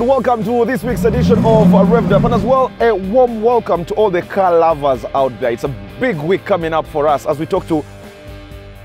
and welcome to this week's edition of Revved Up, and as well a warm welcome to all the car lovers out there. It's a big week coming up for us as we talk to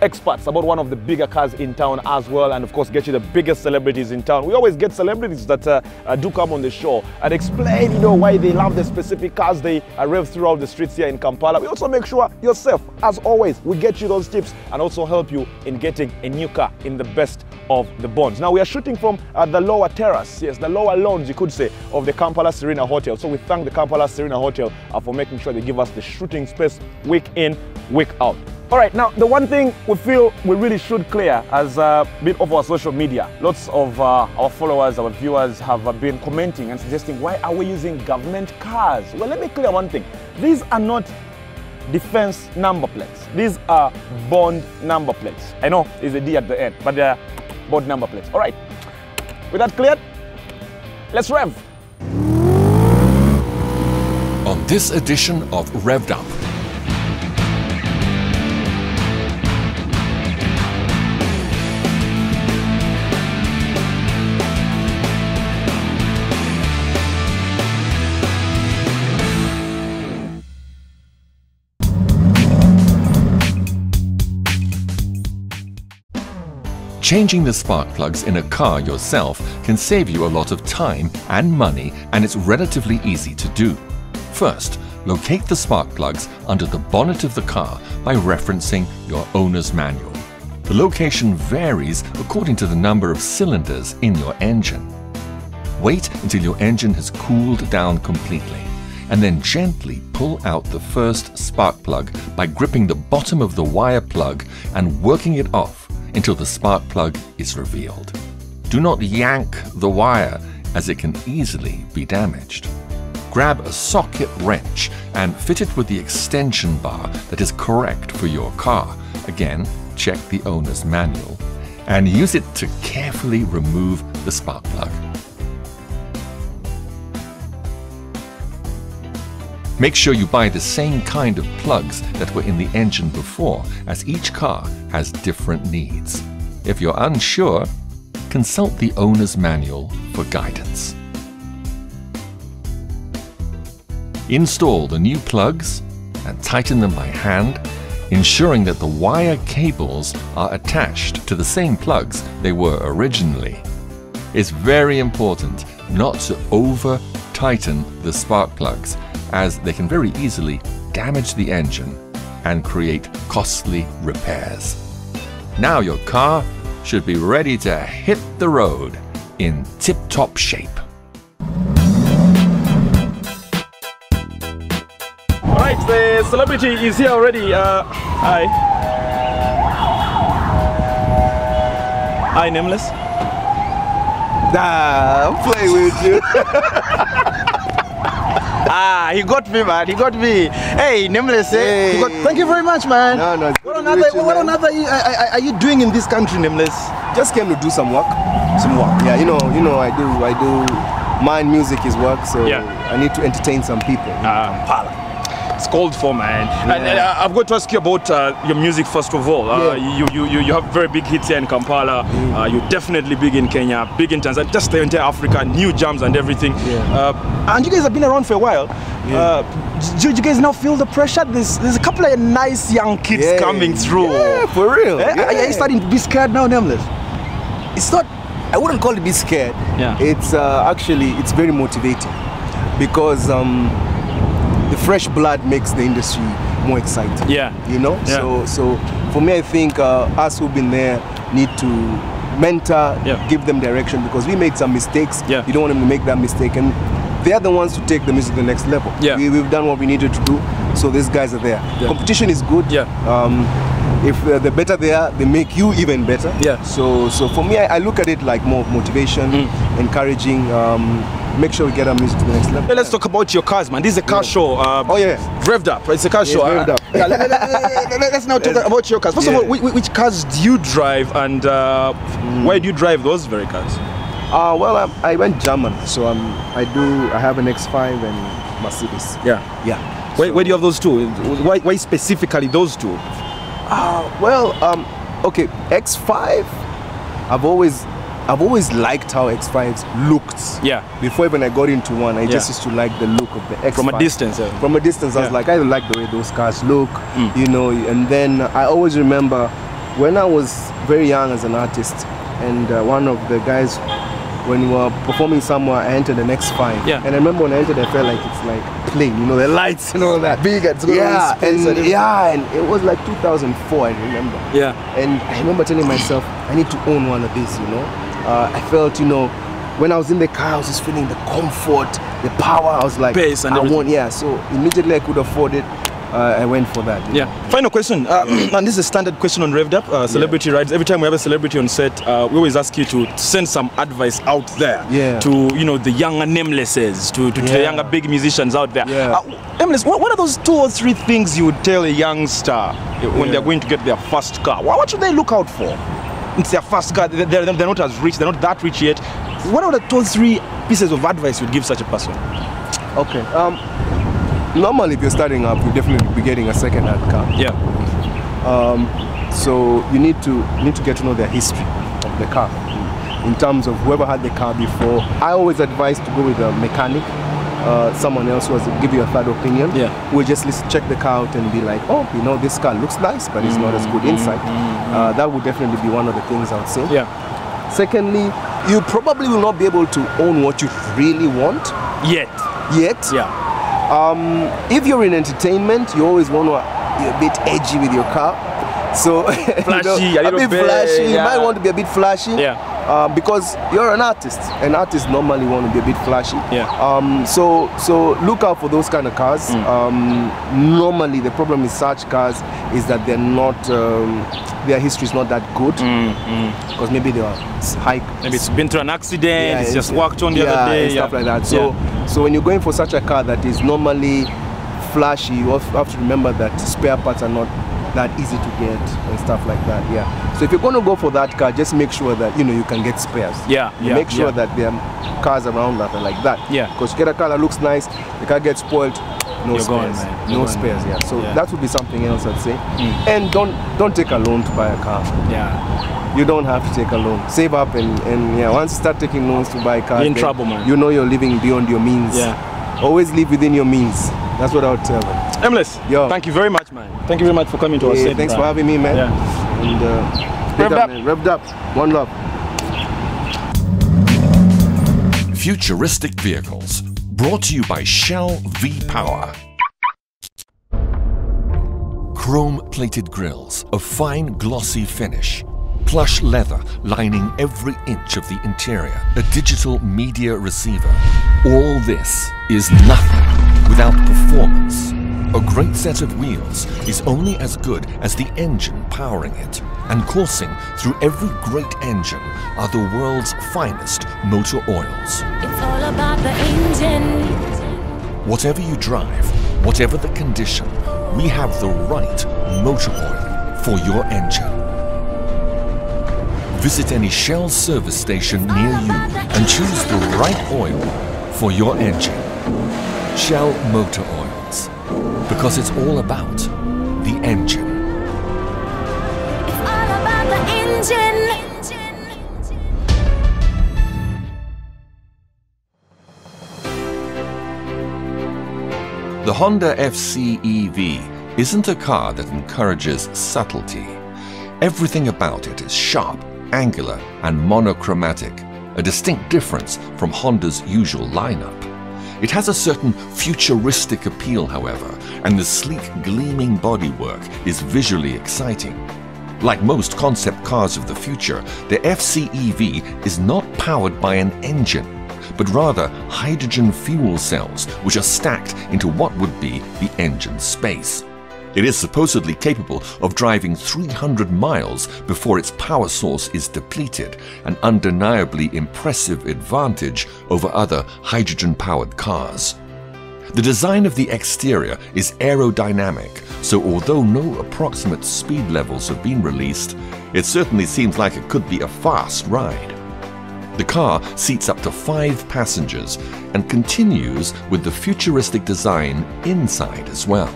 experts about one of the bigger cars in town as well, and of course get you the biggest celebrities in town. We always get celebrities that do come on the show and explain, you know, why they love the specific cars they rev throughout the streets here in Kampala. We also make sure yourself, as always, we get you those tips and also help you in getting a new car in the best of the bonds. Now we are shooting from the lower terrace, yes, the lower lounge, you could say, of the Kampala Serena Hotel. So we thank the Kampala Serena Hotel for making sure they give us the shooting space week in, week out. All right, now the one thing we feel we really should clear as a bit of our social media. Lots of our followers, our viewers have been commenting and suggesting, why are we using government cars? Well, let me clear one thing. These are not defense number plates. These are bond number plates. I know there's a D at the end, but they are bond number plates. All right, with that cleared, let's rev. On this edition of Revved Up, changing the spark plugs in a car yourself can save you a lot of time and money, and it's relatively easy to do. First, locate the spark plugs under the bonnet of the car by referencing your owner's manual. The location varies according to the number of cylinders in your engine. Wait until your engine has cooled down completely, and then gently pull out the first spark plug by gripping the bottom of the wire plug and working it off until the spark plug is revealed. Do not yank the wire, as it can easily be damaged. Grab a socket wrench and fit it with the extension bar that is correct for your car. Again, check the owner's manual and use it to carefully remove the spark plug. Make sure you buy the same kind of plugs that were in the engine before, as each car has different needs. If you're unsure, consult the owner's manual for guidance. Install the new plugs and tighten them by hand, ensuring that the wire cables are attached to the same plugs they were originally. It's very important not to over-tighten the spark plugs, as they can very easily damage the engine and create costly repairs. Now your car should be ready to hit the road in tip-top shape. All right, the celebrity is here already. Hi. Hi, Nameless. Nah, I'm playing with you. Ah, he got me, man. He got me. Hey, Nameless. Hey. He got... Thank you very much, man. No, no. What on earth are you doing in this country, Nameless? Just came to do some work. Some work. Yeah, you know, I do. Mine music is work, so yeah. I need to entertain some people. It's called for, man. Yeah. And I've got to ask you about your music first of all. Yeah. You have very big hits here in Kampala. Mm. You're definitely big in Kenya, big in Tanzania, just the entire Africa, new jams and everything. Yeah. And you guys have been around for a while. Yeah. Do you guys now feel the pressure? There's a couple of nice young kids coming through. Yeah, for real. Yeah. Are you starting to be scared now, Nameless? It's not. I wouldn't call it be scared. Yeah. It's actually it's very motivating, because the fresh blood makes the industry more exciting. Yeah, you know. Yeah. So for me, I think us who've been there need to mentor, give them direction, because we made some mistakes. Yeah. You don't want them to make that mistake, and they're the ones to take the music to the next level. Yeah. We've done what we needed to do, so these guys are there. Yeah. Competition is good. Yeah. If the better they are, they make you even better. Yeah. So for me, I look at it like more motivation, encouraging. Make sure we get our music to the next level. Hey, let's talk about your cars, man. This is a car show. Oh yeah, Revved Up. It's a car show. Revved Up. Yeah, let's now talk about your cars. First of all, which cars do you drive, and why do you drive those very cars? Well, I went German, so I have an X5 and Mercedes. Yeah, yeah. So where do you have those two? Why specifically those two? Well, okay, X5. I've always I've always liked how X5s looked. Yeah. Before even I got into one, I just used to like the look of the X5. From a distance. Yeah. From a distance, I was like, I like the way those cars look, you know. And then I always remember when I was very young as an artist, and one of the guys, when we were performing somewhere, I entered an X5. Yeah. And I remember when I entered, I felt like it's like plain, you know, the lights and all that. Big, it's going and it was like 2004, I remember. Yeah. And I remember telling myself, I need to own one of these, you know. I felt, you know, when I was in the car, I was just feeling the comfort, the power. I was like, Bass and I everything. Want, yeah. So immediately I could afford it. I went for that. Yeah. Know. Final question, and this is a standard question on Revved Up, celebrity rides. Every time we have a celebrity on set, we always ask you to send some advice out there to, you know, the younger Namelesses, to the younger big musicians out there. Yeah. Nameless, what are those 2 or 3 things you would tell a youngster when they're going to get their first car? What should they look out for? It's their first car, they're not as rich, they're not that rich yet. What are the 2 or 3 pieces of advice you'd give such a person? Okay. Normally if you're starting up, you'll definitely be getting a second-hand car. Yeah. So you need to get to know the history of the car. In terms of whoever had the car before, I always advise to go with a mechanic, someone else who has to give you a third opinion. Yeah. We'll just check the car out and be like, oh, you know, this car looks nice, but it's not as good inside. That would definitely be one of the things I would say. Yeah. Secondly, you probably will not be able to own what you really want. Yet. Yet. Yeah. If you're in entertainment, you always want to be a bit edgy with your car. So, flashy, you know, a bit flashy. Yeah. You might want to be a bit flashy. Yeah. Because you're an artist. And artists normally want to be a bit flashy. Yeah. So look out for those kind of cars. Normally the problem with such cars is that they're not, their history is not that good. Because maybe they were hiked. Maybe it's been through an accident, it's just worked on the other day. And stuff like that. So, so when you're going for such a car that is normally flashy, you also have to remember that spare parts are not that easy to get and stuff like that. Yeah. So if you're going to go for that car, just make sure that, you know, you can get spares. Yeah. Make sure that there are cars around that are like that. Yeah. Because you get a car that looks nice, the car gets spoiled, no spares. No spares. Yeah. So that would be something else I'd say. And don't take a loan to buy a car. Yeah. You don't have to take a loan. Save up and yeah. Once you start taking loans to buy a car, you're in trouble, man. You know you're living beyond your means. Yeah. Always live within your means. That's what I would tell them. Nameless, thank you very much, man. Thank you very much for coming to our set. Thanks for having me, man. Yeah. And Revved Up. One love. Futuristic vehicles brought to you by Shell V-Power. Chrome-plated grills, a fine glossy finish. Plush leather lining every inch of the interior. A digital media receiver. All this is nothing without performance. A great set of wheels is only as good as the engine powering it. And coursing through every great engine are the world's finest motor oils. It's all about the engine. Whatever you drive, whatever the condition, we have the right motor oil for your engine. Visit any Shell service station near you and choose the right oil for your engine. Shell Motor Oils, because it's all about the engine. It's all about the engine. The Honda FCEV isn't a car that encourages subtlety. Everything about it is sharp, angular, and monochromatic, a distinct difference from Honda's usual lineup. It has a certain futuristic appeal, however, and the sleek, gleaming bodywork is visually exciting. Like most concept cars of the future, the FCEV is not powered by an engine, but rather hydrogen fuel cells, which are stacked into what would be the engine space. It is supposedly capable of driving 300 miles before its power source is depleted, an undeniably impressive advantage over other hydrogen-powered cars. The design of the exterior is aerodynamic, so although no approximate speed levels have been released, it certainly seems like it could be a fast ride. The car seats up to 5 passengers and continues with the futuristic design inside as well.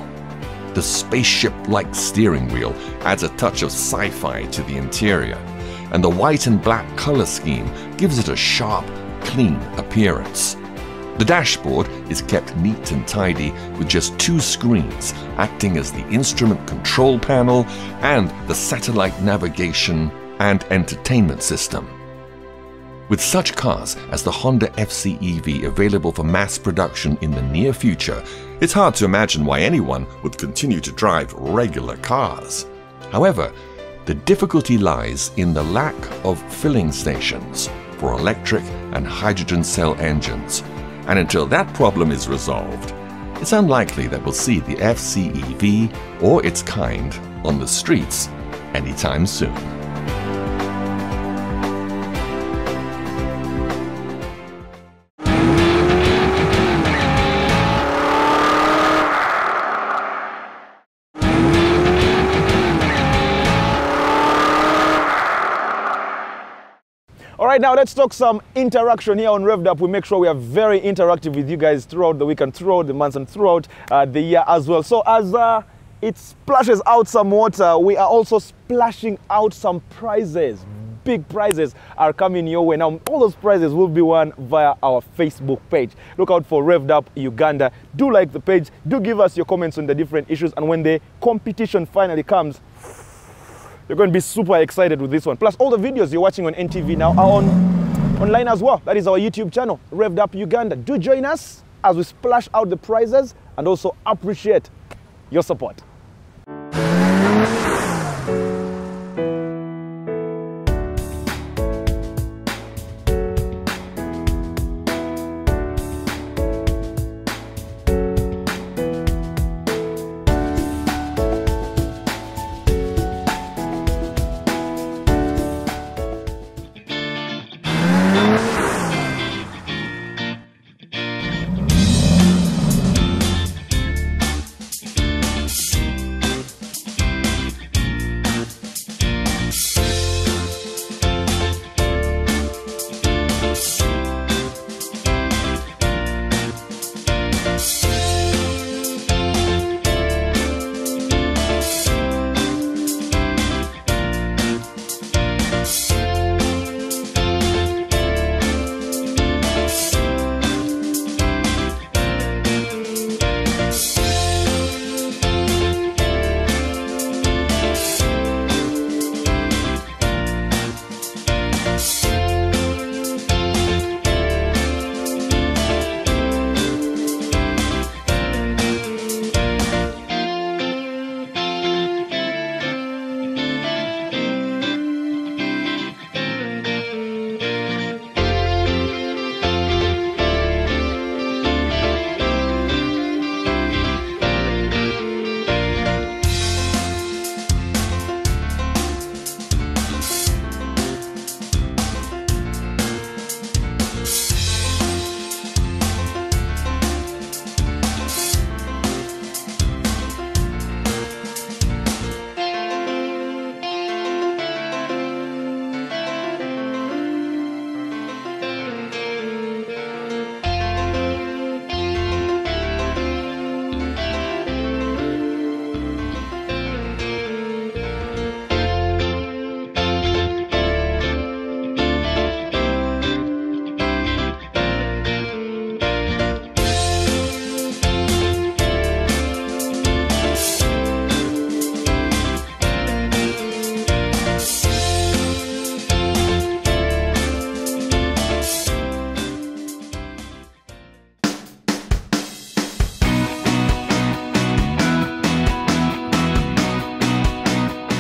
The spaceship-like steering wheel adds a touch of sci-fi to the interior. and the white and black color scheme gives it a sharp, clean appearance. The dashboard is kept neat and tidy with just two screens acting as the instrument control panel and the satellite navigation and entertainment system. With such cars as the Honda FCEV available for mass production in the near future, it's hard to imagine why anyone would continue to drive regular cars. However, the difficulty lies in the lack of filling stations for electric and hydrogen cell engines. And until that problem is resolved, it's unlikely that we'll see the FCEV or its kind on the streets anytime soon. Alright, now let's talk some interaction here on Revved Up. We make sure we are very interactive with you guys throughout the weekend, throughout the months, and throughout the year as well. So as it splashes out some water, we are also splashing out some prizes. Big prizes are coming your way. Now, all those prizes will be won via our Facebook page. Look out for Revved Up Uganda. Do like the page. Do give us your comments on the different issues. And when the competition finally comes, you're going to be super excited with this one. Plus, all the videos you're watching on NTV now are online as well. That is our YouTube channel, Revved Up Uganda. Do join us as we splash out the prizes and also appreciate your support.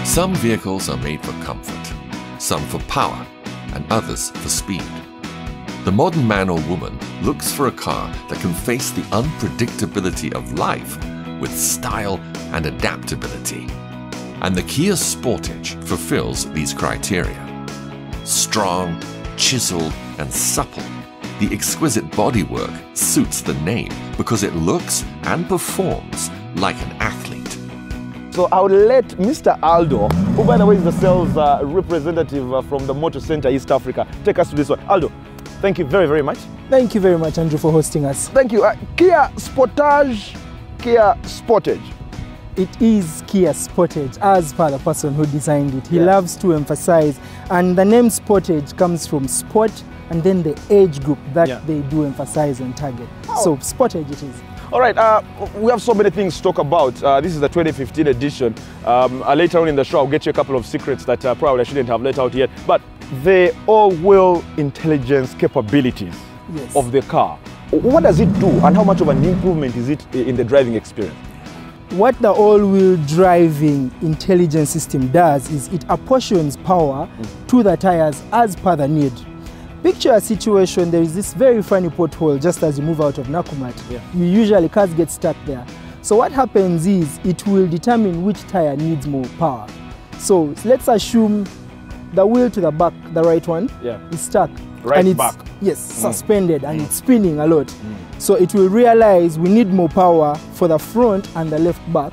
Some vehicles are made for comfort, some for power, and others for speed. The modern man or woman looks for a car that can face the unpredictability of life with style and adaptability. And the Kia Sportage fulfills these criteria. Strong, chiseled, and supple, the exquisite bodywork suits the name because it looks and performs like an athlete. So I'll let Mr. Aldo, who by the way is the sales representative from the Motor Center East Africa, take us to this one. Aldo, thank you very, very much. Thank you very much, Andrew, for hosting us. Thank you. Kia Sportage, Kia Sportage. it is Kia Sportage, as per the person who designed it. He loves to emphasize, and the name Sportage comes from sport and then the age group that they do emphasize and target. So Sportage it is. All right, we have so many things to talk about. This is the 2015 edition. Later on in the show, I'll get you a couple of secrets that probably I shouldn't have let out yet. But the all-wheel intelligence capabilities of the car, what does it do and how much of an improvement is it in the driving experience? What the all-wheel driving intelligence system does is it apportions power to the tires as per the need. Picture a situation, there is this very funny pothole just as you move out of Nakumatt. Usually cars get stuck there. So what happens is it will determine which tire needs more power. So let's assume the wheel to the back, the right one, is stuck. Right and it's, back. Yes, suspended and it's spinning a lot. So it will realize we need more power for the front and the left back,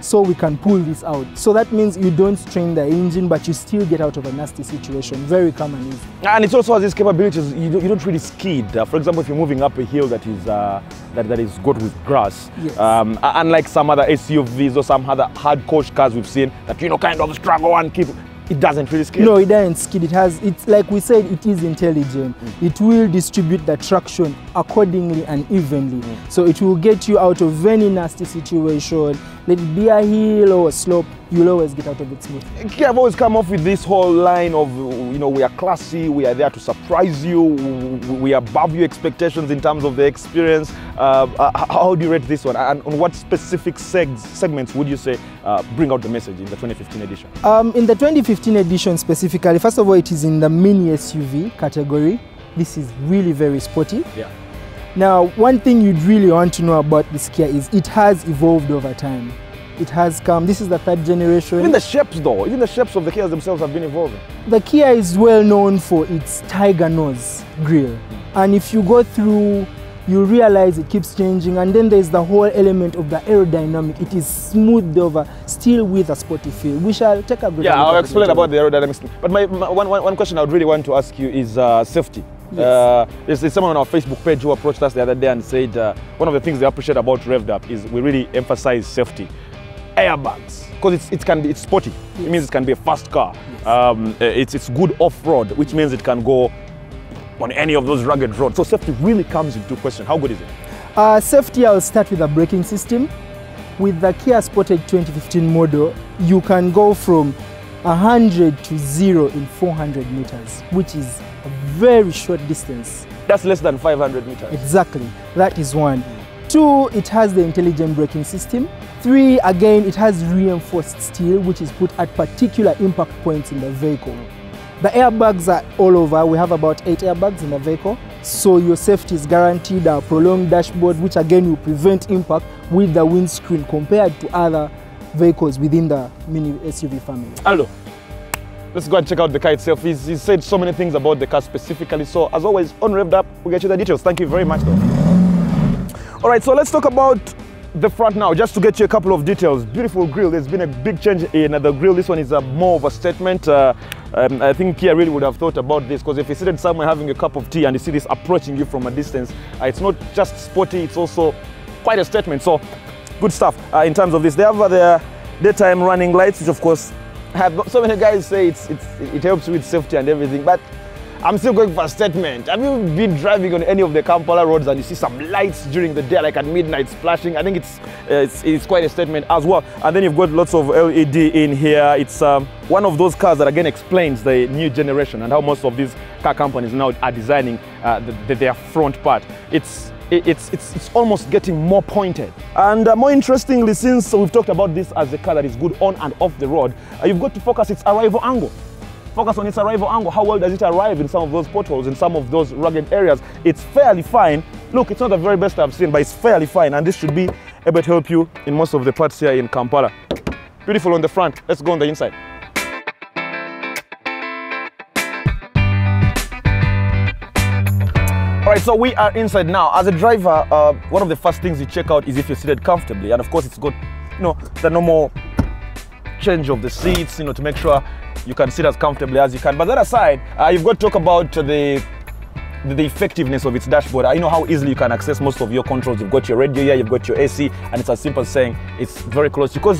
so we can pull this out. So that means you don't strain the engine, but you still get out of a nasty situation. Very common and easy. And it also has these capabilities, you don't really skid. For example, if you're moving up a hill that is good with grass, unlike some other SUVs or some other hard-coach cars we've seen that, you know, kind of struggle and keep, it doesn't really skid. No, it doesn't skid. It has, it's like we said, it is intelligent. It will distribute the traction accordingly and evenly. So it will get you out of any nasty situation. Let it be a hill or a slope, you'll always get out of it smooth. Kia have always come off with this whole line of, you know, we are classy, we are there to surprise you, we are above your expectations in terms of the experience. How do you rate this one? And on what specific segments would you say bring out the message in the 2015 edition? In the 2015 edition specifically, first of all, it is in the mini SUV category. This is really very sporty. Now, one thing you'd really want to know about this Kia is it has evolved over time. It has come, this is the third generation. Even the shapes though, even the shapes of the Kias themselves have been evolving. The Kia is well known for its tiger nose grille. And if you go through, you realize it keeps changing. And then there's the whole element of the aerodynamic. It is smoothed over, still with a sporty feel. We shall take a break. Yeah, I'll explain about the aerodynamics. But my one question I would really want to ask you is safety. There's someone on our Facebook page who approached us the other day and said one of the things they appreciate about Revved Up is we really emphasize safety. Airbags, because it's sporty. It means it can be a fast car. It's good off-road, which means it can go on any of those rugged roads. So safety really comes into question. How good is it? Safety, I'll start with the braking system. With the Kia Sportage 2015 model, you can go from 100 to 0 in 400 meters, which is a very short distance. That's less than 500 meters. Exactly. That is one. Two, it has the intelligent braking system. Three, again, it has reinforced steel, which is put at particular impact points in the vehicle. The airbags are all over. We have about 8 airbags in the vehicle. So your safety is guaranteed. A prolonged dashboard, which again will prevent impact with the windscreen compared to other vehicles within the mini SUV family. Hello. Let's go and check out the car itself. He said so many things about the car specifically. So as always, on Revved Up, we'll get you the details. Thank you very much, though. All right, so let's talk about the front now, just to get you a couple of details. Beautiful grille. There's been a big change in the grille. This one is more of a statement. I think Kia really would have thought about this, because if you're sitting somewhere having a cup of tea and you see this approaching you from a distance, it's not just sporty, it's also quite a statement. So good stuff in terms of this. They have the daytime running lights, which of course, so many guys say it helps with safety and everything, but I'm still going for a statement. Have you been driving on any of the Kampala roads and you see some lights during the day, like at midnight, flashing? I think it's quite a statement as well. And then you've got lots of LED in here. It's one of those cars that again explains the new generation and how most of these car companies now are designing their front part. It's almost getting more pointed. And more interestingly, since we've talked about this as a car that is good on and off the road, you've got to focus its arrival angle. Focus on its arrival angle. How well does it arrive in some of those potholes, in some of those rugged areas? It's fairly fine. Look, it's not the very best I've seen, but it's fairly fine. And this should be able to help you in most of the parts here in Kampala. Beautiful on the front. Let's go on the inside. All right, so we are inside now. As a driver, one of the first things you check out is if you're seated comfortably, and of course it's got, you know, the normal change of the seats, you know, to make sure you can sit as comfortably as you can. But that aside, you've got to talk about the the effectiveness of its dashboard. I know how easily you can access most of your controls. You've got your radio here, you've got your AC, and it's as simple as saying it's very close, because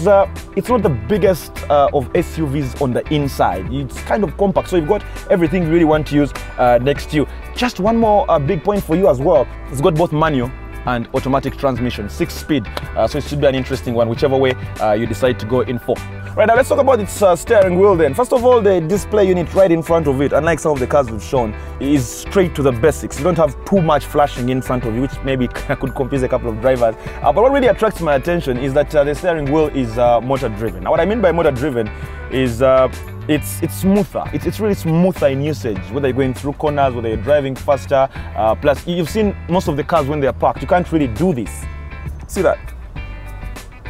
it's not the biggest of SUVs on the inside. It's kind of compact, so you've got everything you really want to use next to you. Just one more big point for you as well. It's got both manual and automatic transmission, 6-speed, so it should be an interesting one, whichever way you decide to go in for. Right, now let's talk about its steering wheel then. First of all, the display unit right in front of it, unlike some of the cars we've shown, is straight to the basics. You don't have too much flashing in front of you, which maybe could confuse a couple of drivers. But what really attracts my attention is that the steering wheel is motor-driven. Now, what I mean by motor-driven is it's smoother. It's really smoother in usage, whether you're going through corners, whether you're driving faster. Plus, you've seen most of the cars when they're parked, you can't really do this. See that?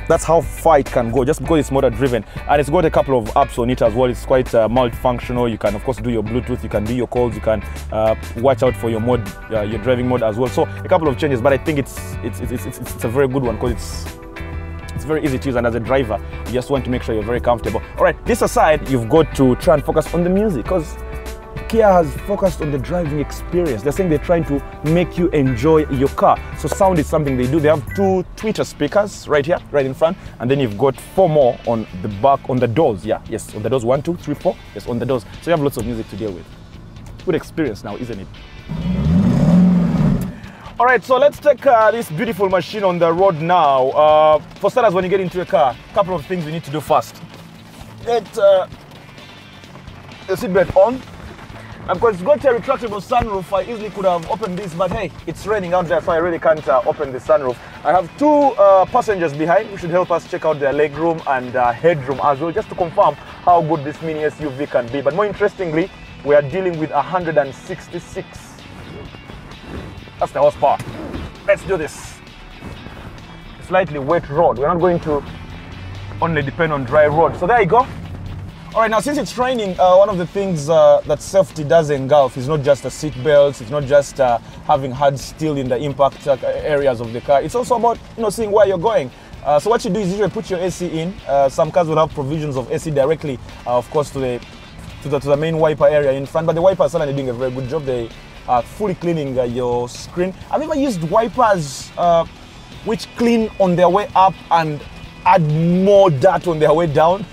That's how far it can go, just because it's motor driven. And it's got a couple of apps on it as well. It's quite multifunctional. You can, of course, do your Bluetooth, you can do your calls, you can watch out for your mode, your driving mode as well. So a couple of changes, but I think it's a very good one, because it's very easy to use, and as a driver, you just want to make sure you're very comfortable. All right, this aside, you've got to try and focus on the music, because Kia has focused on the driving experience. They're saying they're trying to make you enjoy your car. So sound is something they do. They have 2 tweeter speakers right here, right in front, and then you've got 4 more on the back, on the doors. Yeah, yes, on the doors, 1, 2, 3, 4. Yes, on the doors. So you have lots of music to deal with. Good experience now, isn't it? All right, so let's take this beautiful machine on the road now. For starters, when you get into a car, a couple of things you need to do first. Get your seatbelt on. And because it's got a retractable sunroof, I easily could have opened this, but hey, it's raining out there, so I really can't open the sunroof. I have 2 passengers behind, who should help us check out their legroom and headroom as well, just to confirm how good this mini SUV can be. But more interestingly, we are dealing with 166. That's the horsepower. Let's do this. Slightly wet road. We're not going to only depend on dry road. So there you go. All right, now since it's raining, one of the things that safety does engulf is not just the seat belts, it's not just having hard steel in the impact areas of the car. It's also about, you know, seeing where you're going. So what you do is usually put your AC in. Some cars will have provisions of AC directly, of course, to the main wiper area in front. But the wipers are certainly doing a very good job. They are fully cleaning your screen. I've even used wipers which clean on their way up and add more dirt on their way down.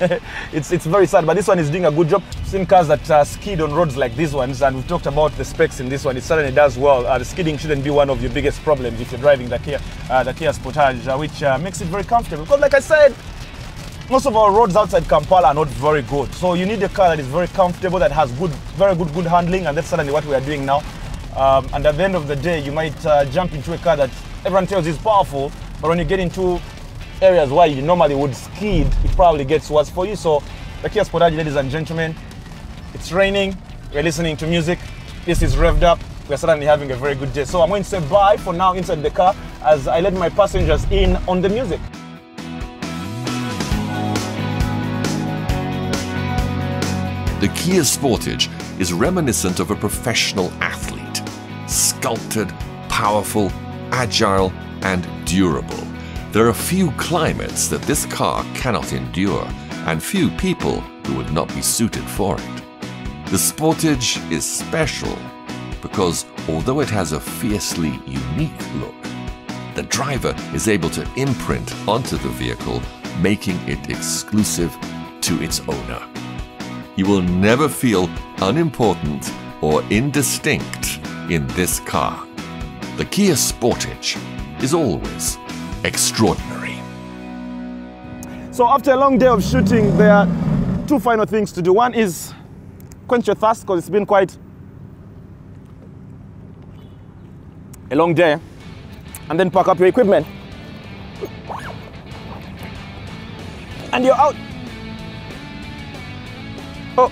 it's very sad, but this one is doing a good job. Seen cars that skid on roads like these ones, and we've talked about the specs in this one. It certainly does well. The skidding shouldn't be one of your biggest problems if you're driving the Kia Sportage, which makes it very comfortable. Because like I said, most of our roads outside Kampala are not very good. So you need a car that is very comfortable, that has very good handling, and that's certainly what we are doing now. And at the end of the day, you might jump into a car that everyone tells is powerful, but when you get into areas where you normally would skid, it probably gets worse for you. So the Kia Sportage, ladies and gentlemen, it's raining, we're listening to music, this is Revved Up, we're certainly having a very good day. So I'm going to say bye for now inside the car as I let my passengers in on the music. The Kia Sportage is reminiscent of a professional athlete. Sculpted, powerful, agile and durable. There are few climates that this car cannot endure, and few people who would not be suited for it. The Sportage is special because although it has a fiercely unique look, the driver is able to imprint onto the vehicle, making it exclusive to its owner. You will never feel unimportant or indistinct in this car. The Kia Sportage is always extraordinary. So after a long day of shooting, there are 2 final things to do. One is quench your thirst, because it's been quite a long day, and then pack up your equipment and you're out. Oh,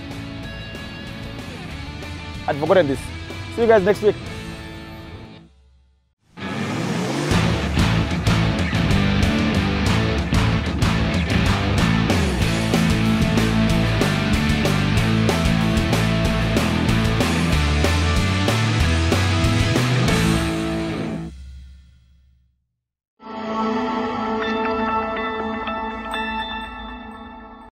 I'd forgotten this. See you guys next week.